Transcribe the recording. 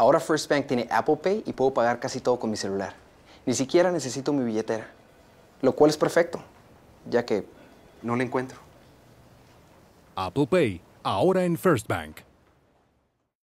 Ahora FirstBank tiene Apple Pay y puedo pagar casi todo con mi celular. Ni siquiera necesito mi billetera, lo cual es perfecto, ya que no la encuentro. Apple Pay, ahora en FirstBank.